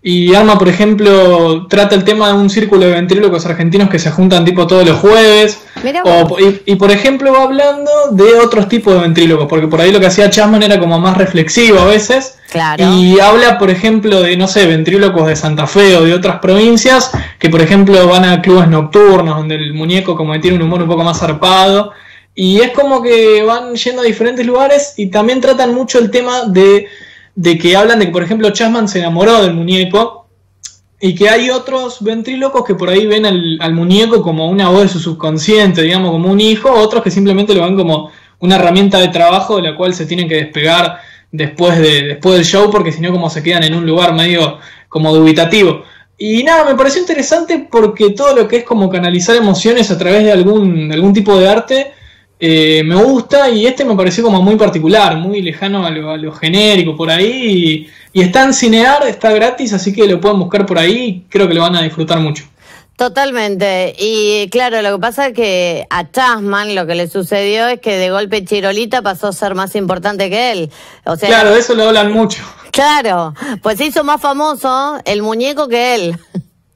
Y Arma, por ejemplo, trata el tema de un círculo de ventrílocos argentinos que se juntan tipo todos los jueves. Y por ejemplo va hablando de otros tipos de ventrílocos, porque por ahí lo que hacía Chasman era como más reflexivo a veces. Claro. Y habla, por ejemplo, de, no sé, ventrílocos de Santa Fe o de otras provincias que, por ejemplo, van a clubes nocturnos donde el muñeco como que tiene un humor un poco más zarpado. Y es como que van yendo a diferentes lugares y también tratan mucho el tema de que hablan de que, por ejemplo, Chasman se enamoró del muñeco y que hay otros ventrílocos que por ahí ven al muñeco como una voz de su subconsciente, digamos, como un hijo, otros que simplemente lo ven como una herramienta de trabajo de la cual se tienen que despegar después del show, porque si no como se quedan en un lugar medio como dubitativo. Y nada, me pareció interesante porque todo lo que es como canalizar emociones a través de algún tipo de arte me gusta, y este me pareció como muy particular, muy lejano a lo genérico por ahí, y está en Cinear, está gratis, así que lo pueden buscar por ahí, creo que lo van a disfrutar mucho. Totalmente, y claro, lo que pasa es que a Chasman lo que le sucedió es que de golpe Chirolita pasó a ser más importante que él. O sea, claro, de eso lo hablan mucho. Claro, pues se hizo más famoso el muñeco que él.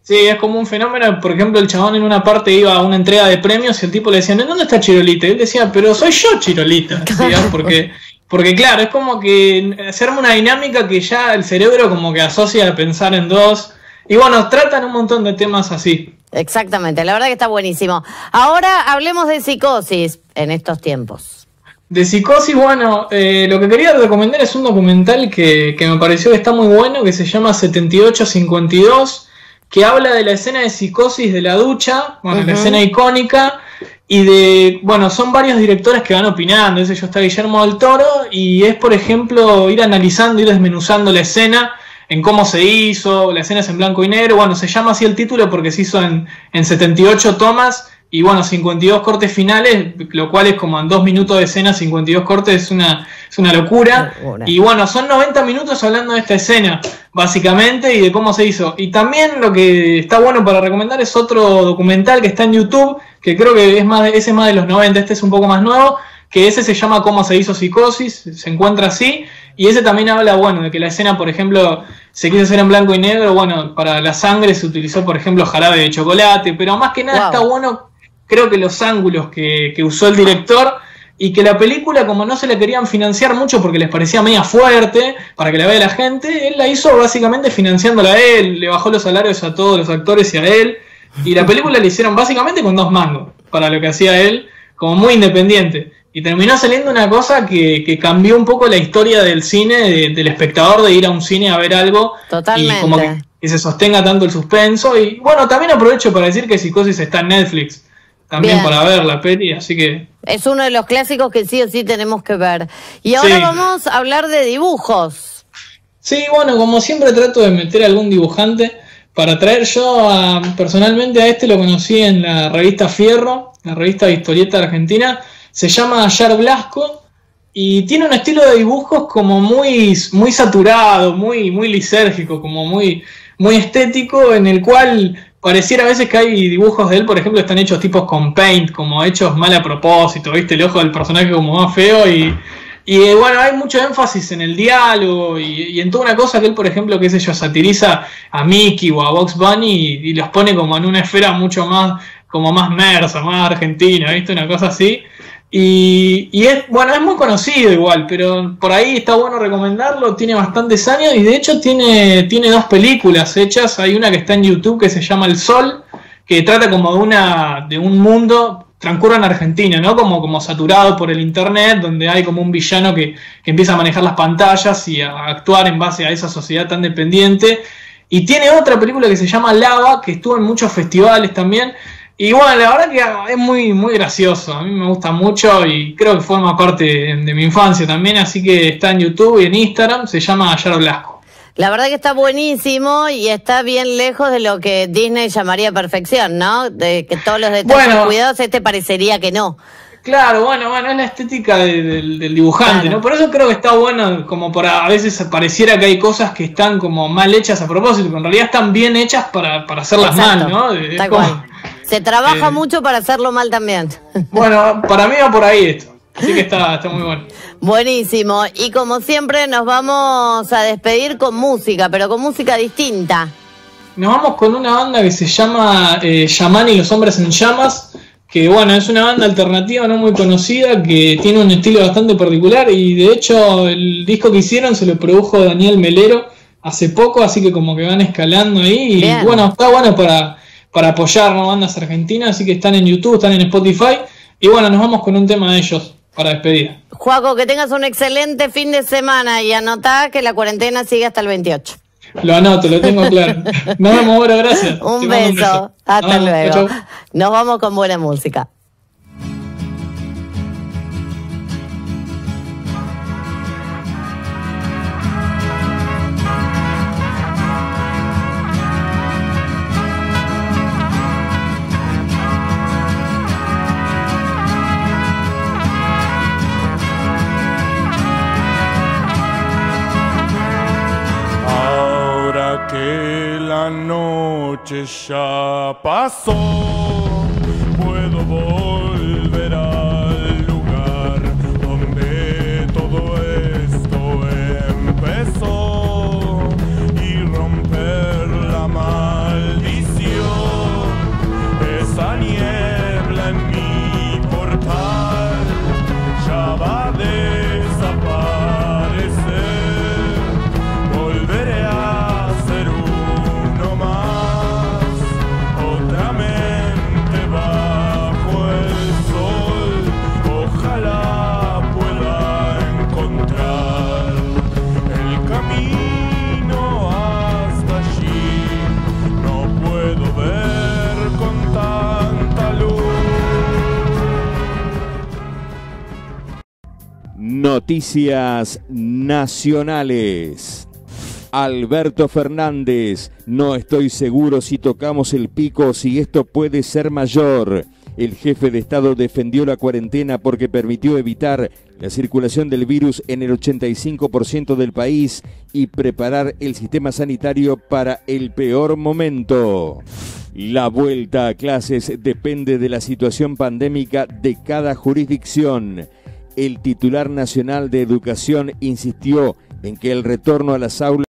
Sí, es como un fenómeno. Por ejemplo, el chabón en una parte iba a una entrega de premios y el tipo le decía, ¿dónde está Chirolita? Y él decía, pero soy yo Chirolita, claro. ¿Sí? Porque claro, es como que se arma una dinámica que ya el cerebro como que asocia a pensar en dos. Y bueno, tratan un montón de temas así. Exactamente, la verdad que está buenísimo. Ahora hablemos de psicosis en estos tiempos. De psicosis, bueno, lo que quería recomendar es un documental que me pareció que está muy bueno, que se llama 78/52, que habla de la escena de psicosis de la ducha, bueno, la escena icónica, y de, bueno, son varios directores que van opinando, ese yo está Guillermo del Toro, y es, por ejemplo, ir analizando, ir desmenuzando la escena, en cómo se hizo, la escena es en blanco y negro, bueno, se llama así el título porque se hizo en 78 tomas, y bueno, 52 cortes finales, lo cual es como en 2 minutos de escena, 52 cortes, es una locura. Y bueno, son 90 minutos hablando de esta escena, básicamente, y de cómo se hizo. Y también lo que está bueno para recomendar es otro documental que está en YouTube, que creo que ese es más de los 90, este es un poco más nuevo, que ese se llama Cómo se hizo psicosis, se encuentra así, y ese también habla, bueno, de que la escena, por ejemplo, se quiso hacer en blanco y negro, bueno, para la sangre se utilizó, por ejemplo, jarabe de chocolate, pero más que nada está bueno, creo que los ángulos que usó el director, y que la película, como no se la querían financiar mucho porque les parecía media fuerte, para que la vea la gente, él la hizo básicamente financiándola a él, le bajó los salarios a todos los actores y a él, y la película la hicieron básicamente con 2 mangos, para lo que hacía él, como muy independiente. Y terminó saliendo una cosa que cambió un poco la historia del cine, del espectador de ir a un cine a ver algo. Totalmente. Y como que se sostenga tanto el suspenso. Y bueno, también aprovecho para decir que Psicosis está en Netflix. También bien. Para ver la peli, así que... Es uno de los clásicos que sí o sí tenemos que ver. Y ahora vamos a hablar de dibujos. Sí, bueno, como siempre trato de meter algún dibujante para traer. Yo personalmente a este lo conocí en la revista Fierro, la revista de historieta argentina. Se llama Ayar Blasco y tiene un estilo de dibujos como muy saturado, muy lisérgico, como muy estético, en el cual pareciera a veces que hay dibujos de él, por ejemplo, están hechos tipos con paint, como hechos mal a propósito, ¿viste? El ojo del personaje como más feo y bueno, hay mucho énfasis en el diálogo y en toda una cosa que él, por ejemplo, qué sé yo, satiriza a Mickey o a Bugs Bunny y los pone como en una esfera mucho más, como más mersa, más argentina, ¿viste? Una cosa así. Y es, bueno, es muy conocido igual, pero por ahí está bueno recomendarlo, tiene bastantes años y de hecho tiene 2 películas hechas, hay una que está en YouTube que se llama El Sol, que trata como de un mundo, transcurre en Argentina, ¿no? Como saturado por el internet, donde hay como un villano que empieza a manejar las pantallas y a actuar en base a esa sociedad tan dependiente, y tiene otra película que se llama Lava, que estuvo en muchos festivales también. Y bueno, la verdad que es muy gracioso, a mí me gusta mucho y creo que forma parte de mi infancia también, así que está en YouTube y en Instagram, se llama Ayar Blasco. La verdad que está buenísimo y está bien lejos de lo que Disney llamaría perfección, ¿no? De que todos los detalles bueno, cuidados, este parecería que no. Claro, bueno, es la estética del dibujante, claro. ¿No? Por eso creo que está bueno, como para a veces pareciera que hay cosas que están como mal hechas a propósito, pero en realidad están bien hechas para hacerlas mal, ¿no? Está como, se trabaja mucho para hacerlo mal también. Bueno, para mí va por ahí esto. Así que está muy bueno. Buenísimo. Y como siempre nos vamos a despedir con música, pero con música distinta. Nos vamos con una banda que se llama Shaman y los hombres en llamas, que bueno, es una banda alternativa no muy conocida, que tiene un estilo bastante particular, y de hecho el disco que hicieron se lo produjo Daniel Melero hace poco, así que como que van escalando ahí. Bien. Y bueno, está bueno para apoyar, ¿no?, bandas argentinas, así que están en YouTube, están en Spotify, y bueno, nos vamos con un tema de ellos para despedir. Joaco, que tengas un excelente fin de semana, y anotá que la cuarentena sigue hasta el 28. Lo anoto, lo tengo claro. Nos vemos, bueno, gracias. Un beso. Hasta luego. Nos vamos con buena música. Ya pasó, puedo volver al lugar donde todo esto empezó y romper la maldición, esa niebla en mi portal ya va a desaparecer, volveré a ser uno más. Noticias nacionales. Alberto Fernández: no estoy seguro si tocamos el pico o si esto puede ser mayor. El jefe de Estado defendió la cuarentena porque permitió evitar la circulación del virus en el 85% del país y preparar el sistema sanitario para el peor momento. La vuelta a clases depende de la situación pandémica de cada jurisdicción. El titular nacional de Educación insistió en que el retorno a las aulas